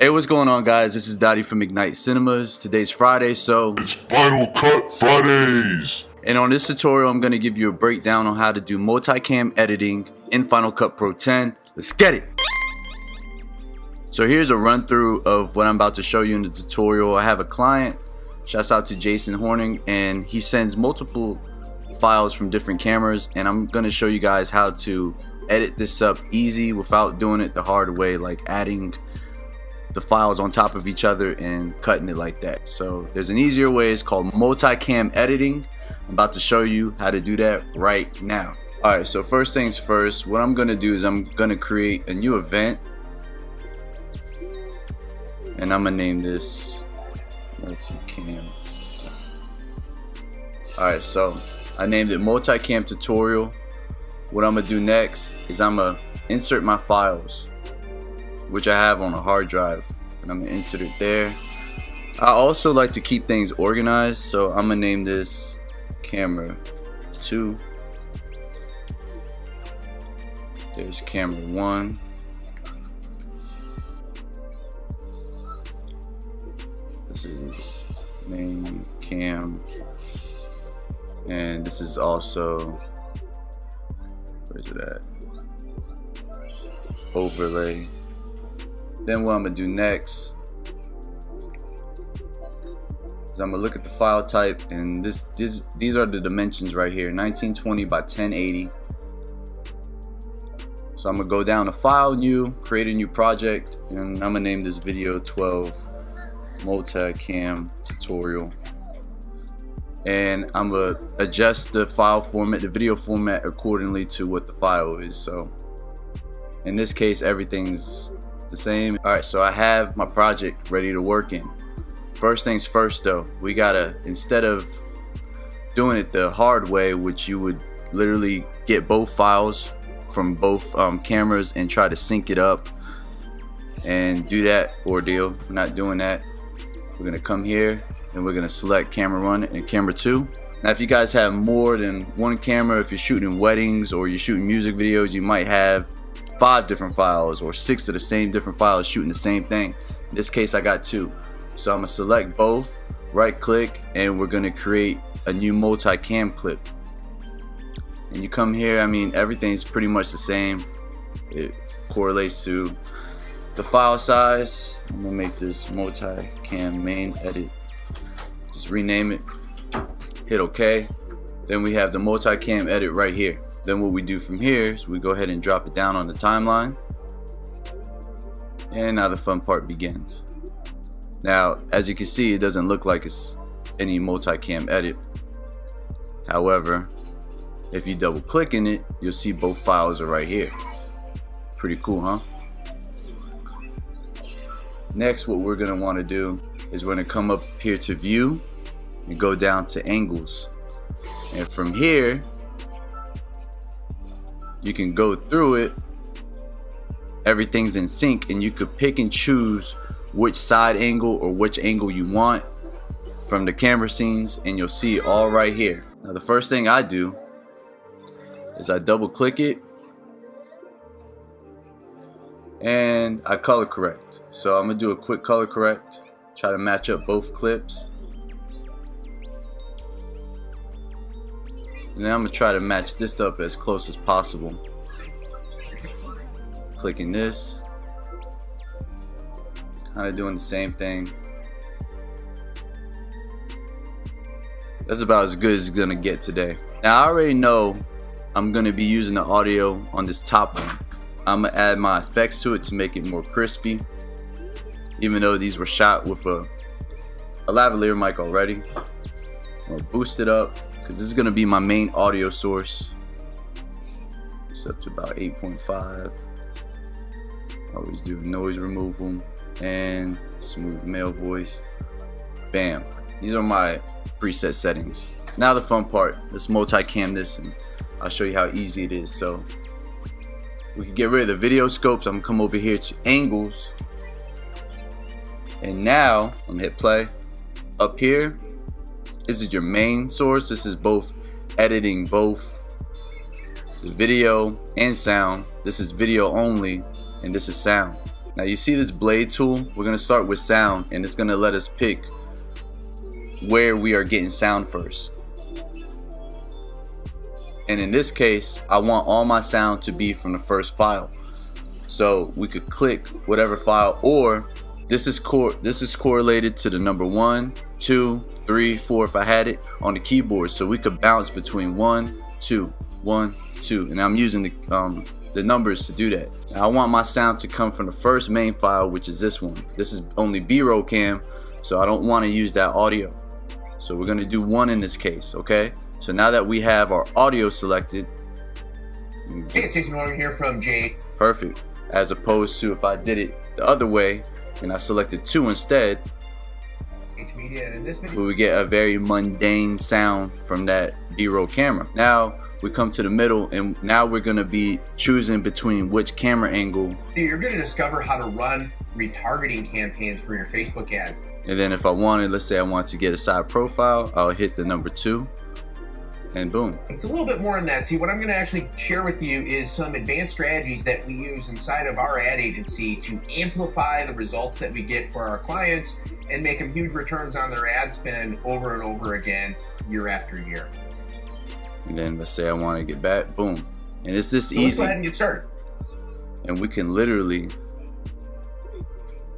Hey, what's going on, guys? This is Dottie from Ignite Cinemas. Today's Friday, so it's Final Cut Fridays. And on this tutorial, I'm going to give you a breakdown on how to do multicam editing in Final Cut Pro X. Let's get it. So here's a run through of what I'm about to show you in the tutorial. I have a client, shouts out to Jason Horning, and he sends multiple files from different cameras, and I'm going to show you guys how to edit this up easy without doing it the hard way, like adding the files on top of each other and cutting it like that. So there's an easier way. It's called multicam editing. I'm about to show you how to do that right now. All right, so first things first, what I'm gonna do is I'm gonna create a new event, and I'm gonna name this multicam. All right, so I named it multicam tutorial. What I'm gonna do next is I'm gonna insert my files, which I have on a hard drive, and I'm gonna insert it there. I also like to keep things organized, so I'm gonna name this camera 2. There's camera 1. This is main cam, and this is also, where's it at? Overlay. Then what I'm gonna do next is I'm gonna look at the file type, and these are the dimensions right here, 1920 by 1080. So I'm gonna go down to File, New, create a new project, and I'm gonna name this video 12 multicam tutorial. And I'm gonna adjust the file format, the video format, accordingly to what the file is. So in this case, everything's the same. All right, so I have my project ready to work in. First things first though, we gotta, instead of doing it the hard way, which you would literally get both files from both cameras and try to sync it up and do that ordeal, we're not doing that. We're gonna come here and we're gonna select camera 1 and camera 2. Now if you guys have more than one camera, if you're shooting weddings or you're shooting music videos, you might have 5 different files or 6 of the same different files shooting the same thing. In this case, I got 2. So I'm gonna select both, right click, and we're gonna create a new multicam clip. And you come here, I mean, everything's pretty much the same. It correlates to the file size. I'm gonna make this multicam main edit. Just rename it, hit OK. Then we have the multicam edit right here. Then what we do from here is we go ahead and drop it down on the timeline, and now the fun part begins. Now as you can see, it doesn't look like it's any multicam edit. However, if you double click in it, you'll see both files are right here. Pretty cool, huh? Next, what we're going to want to do is we're going to come up here to view and go down to angles, and from here you can go through it, everything's in sync, and you could pick and choose which side angle or which angle you want from the camera scenes, and you'll see it all right here. Now the first thing I do is I double click it and I color correct. So I'm gonna do a quick color correct, try to match up both clips, and then I'm gonna try to match this up as close as possible. Clicking this, kind of doing the same thing. That's about as good as it's gonna get today. Now I already know I'm gonna be using the audio on this top one. I'm gonna add my effects to it to make it more crispy, even though these were shot with a lavalier mic already. I'm gonna boost it up, because this is going to be my main audio source. It's up to about 8.5. Always do noise removal and smooth male voice. Bam. These are my preset settings. Now the fun part, let's multicam this and I'll show you how easy it is. So we can get rid of the video scopes. I'm going to come over here to angles, and now I'm going to hit play. Up here, this is your main source. This is both editing both the video and sound. This is video only, and this is sound. Now you see this blade tool? We're gonna start with sound, and it's gonna let us pick where we are getting sound first. And in this case, I want all my sound to be from the first file. So we could click whatever file, or this is correlated to the number 1, 2, 3, 4 if I had it on the keyboard. So we could bounce between 1, 2, 1, 2, and I'm using the numbers to do that. Now I want my sound to come from the first main file, which is this one. This is only B-roll cam, so I don't want to use that audio. So we're going to do 1 in this case, okay? So now that we have our audio selected. Hey, it's Jason Warren here from J. Perfect. As opposed to if I did it the other way and I selected 2 instead, we would get a very mundane sound from that B-roll camera. Now we come to the middle, and now we're going to be choosing between which camera angle. You're going to discover how to run retargeting campaigns for your Facebook ads. And then if I wanted, let's say I want to get a side profile, I'll hit the number 2 and boom. It's a little bit more than that. See, what I'm going to actually share with you is some advanced strategies that we use inside of our ad agency to amplify the results that we get for our clients and make them huge returns on their ad spend over and over again, year after year. And then let's say I want to get back, boom. And it's this easy. Let's go ahead and get started. And we can literally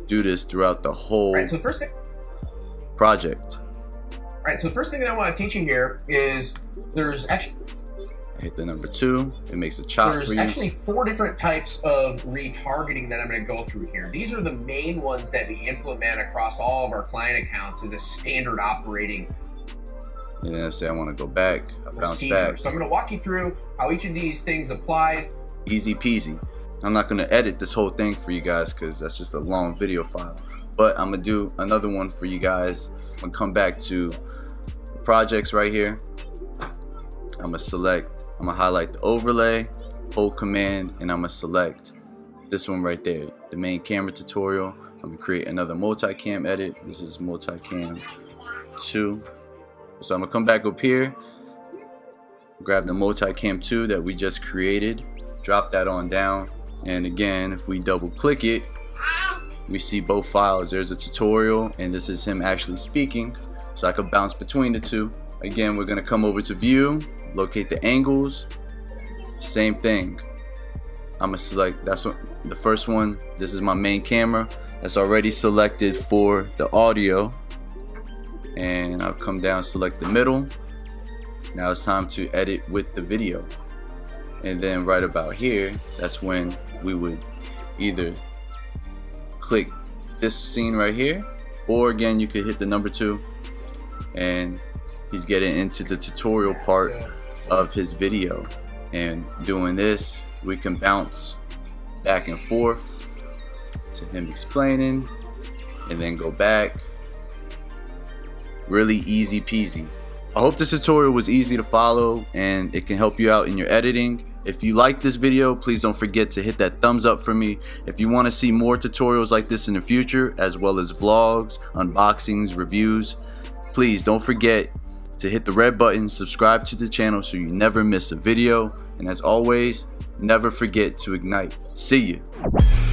do this throughout the whole project. All right, so the first thing that I want to teach you here is there's actually, I hit the number 2, it makes a chop. There's actually 4 different types of retargeting that I'm going to go through here. These are the main ones that we implement across all of our client accounts as a standard operating. And then I say I want to go back, I bounce back. So I'm going to walk you through how each of these things applies. Easy peasy. I'm not going to edit this whole thing for you guys because that's just a long video file. But I'm going to do another one for you guys. I'm going to come back to projects right here. I'm going to select, I'm going to highlight the overlay, hold command, and I'm going to select this one right there, the main camera tutorial. I'm going to create another multicam edit. This is multicam 2. So I'm going to come back up here, grab the multicam 2 that we just created, drop that on down. And again, if we double click it, we see both files. There's a tutorial, and this is him actually speaking, so I could bounce between the 2. Again, we're gonna come over to view, locate the angles, same thing. I'm gonna select, that's what, the first one, this is my main camera. That's already selected for the audio. And I'll come down, select the middle. Now it's time to edit with the video. And then right about here, that's when we would either click this scene right here, or again, you could hit the number 2, and he's getting into the tutorial part of his video. And doing this, we can bounce back and forth to him explaining, and then go back. Really easy peasy. I hope this tutorial was easy to follow and it can help you out in your editing. If you like this video, please don't forget to hit that thumbs up for me. If you want to see more tutorials like this in the future, as well as vlogs, unboxings, reviews, please don't forget to hit the red button, subscribe to the channel so you never miss a video. And as always, never forget to ignite. See you.